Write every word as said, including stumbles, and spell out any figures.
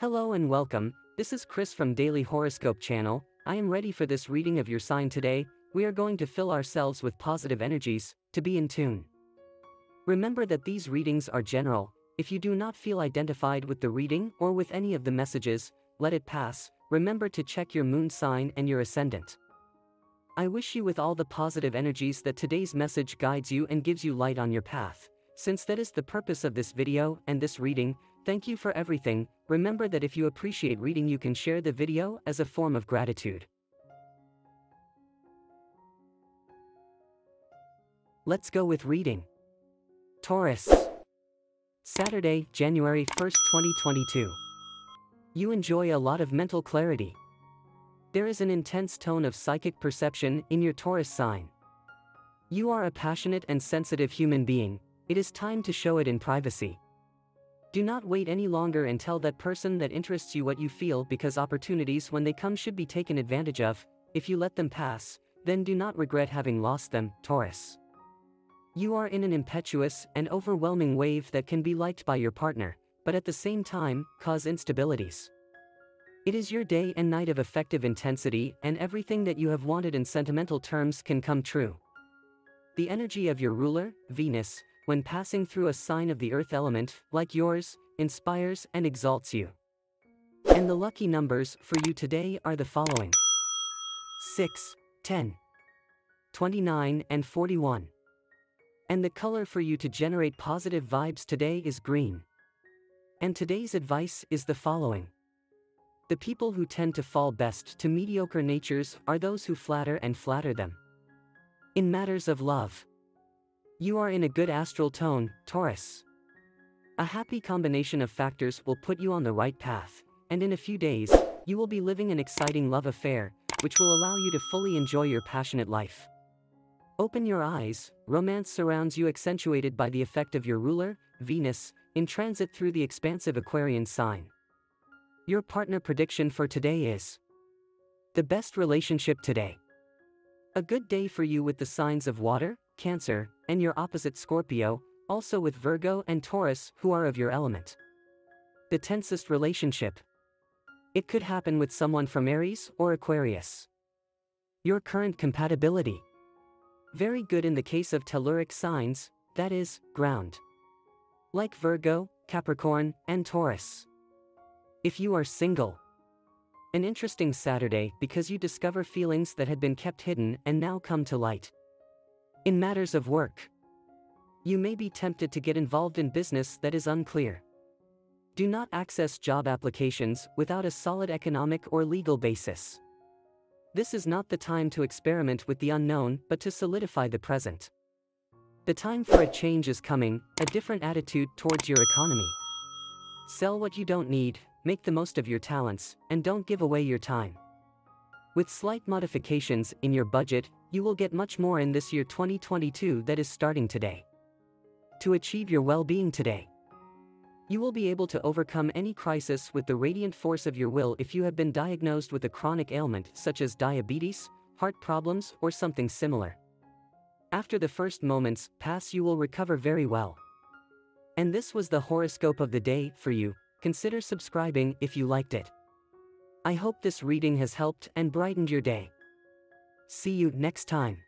Hello and welcome, this is Chris from Daily Horoscope Channel. I am ready for this reading of your sign today. We are going to fill ourselves with positive energies, to be in tune. Remember that these readings are general. If you do not feel identified with the reading or with any of the messages, let it pass. Remember to check your moon sign and your ascendant. I wish you with all the positive energies that today's message guides you and gives you light on your path. Since that is the purpose of this video and this reading, thank you for everything. Remember that if you appreciate reading, you can share the video as a form of gratitude. Let's go with reading. Taurus. Saturday, January first, twenty twenty-two. You enjoy a lot of mental clarity. There is an intense tone of psychic perception in your Taurus sign. You are a passionate and sensitive human being. It is time to show it in privacy. Do not wait any longer and tell that person that interests you what you feel, because opportunities when they come should be taken advantage of. If you let them pass, then do not regret having lost them, Taurus. You are in an impetuous and overwhelming wave that can be liked by your partner, but at the same time, cause instabilities. It is your day and night of effective intensity, and everything that you have wanted in sentimental terms can come true. The energy of your ruler, Venus, when passing through a sign of the earth element, like yours, inspires and exalts you. And the lucky numbers for you today are the following: six, ten, twenty-nine and forty-one. And the color for you to generate positive vibes today is green. And today's advice is the following. The people who tend to fall best to mediocre natures are those who flatter and flatter them. In matters of love, you are in a good astral tone, Taurus. A happy combination of factors will put you on the right path, and in a few days, you will be living an exciting love affair, which will allow you to fully enjoy your passionate life. Open your eyes. Romance surrounds you, accentuated by the effect of your ruler, Venus, in transit through the expansive Aquarian sign. Your partner prediction for today is the best relationship today. A good day for you with the signs of water, Cancer, and your opposite Scorpio, also with Virgo and Taurus, who are of your element. The tensest relationship. It could happen with someone from Aries or Aquarius. Your current compatibility. Very good in the case of telluric signs, that is, ground. Like Virgo, Capricorn, and Taurus. If you are single. An interesting Saturday, because you discover feelings that had been kept hidden and now come to light. In matters of work. You may be tempted to get involved in business that is unclear. Do not access job applications without a solid economic or legal basis. This is not the time to experiment with the unknown, but to solidify the present. The time for a change is coming, a different attitude towards your economy. Sell what you don't need, make the most of your talents, and don't give away your time. With slight modifications in your budget, you will get much more in this year twenty twenty-two that is starting today. To achieve your well-being today, you will be able to overcome any crisis with the radiant force of your will if you have been diagnosed with a chronic ailment such as diabetes, heart problems, or something similar. After the first moments pass, you will recover very well. And this was the horoscope of the day for you. Consider subscribing if you liked it. I hope this reading has helped and brightened your day. See you next time.